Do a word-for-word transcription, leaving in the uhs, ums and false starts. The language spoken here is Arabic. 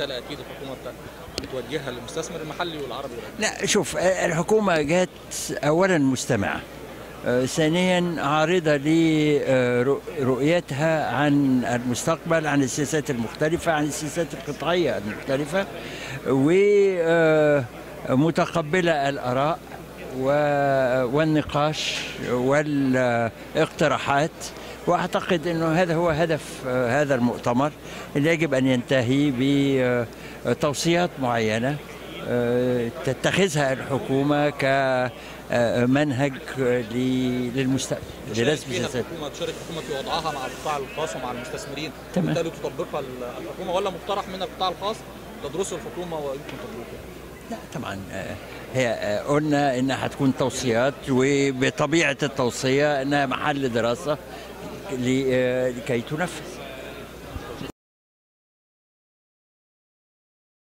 رساله اكيد الحكومه بتوجهها للمستثمر المحلي والعربي والعربي؟ لا شوف، الحكومه جات اولا مستمعه، ثانيا عارضه لرؤيتها عن المستقبل، عن السياسات المختلفه، عن السياسات القطاعيه المختلفه، ومتقبله الاراء والنقاش والاقتراحات. واعتقد انه هذا هو هدف هذا المؤتمر اللي يجب ان ينتهي بتوصيات معينه تتخذها الحكومه كمنهج للمستقبل. لازم الحكومه تشارك الحكومه في وضعها مع القطاع الخاص ومع المستثمرين، وبالتالي تطبقها الحكومه، ولا مقترح من القطاع الخاص تدرسه الحكومه ويمكن تطبيقه؟ لا طبعا، هي قلنا انها هتكون توصيات، وبطبيعه التوصيه انها محل دراسه لكي تنفذ.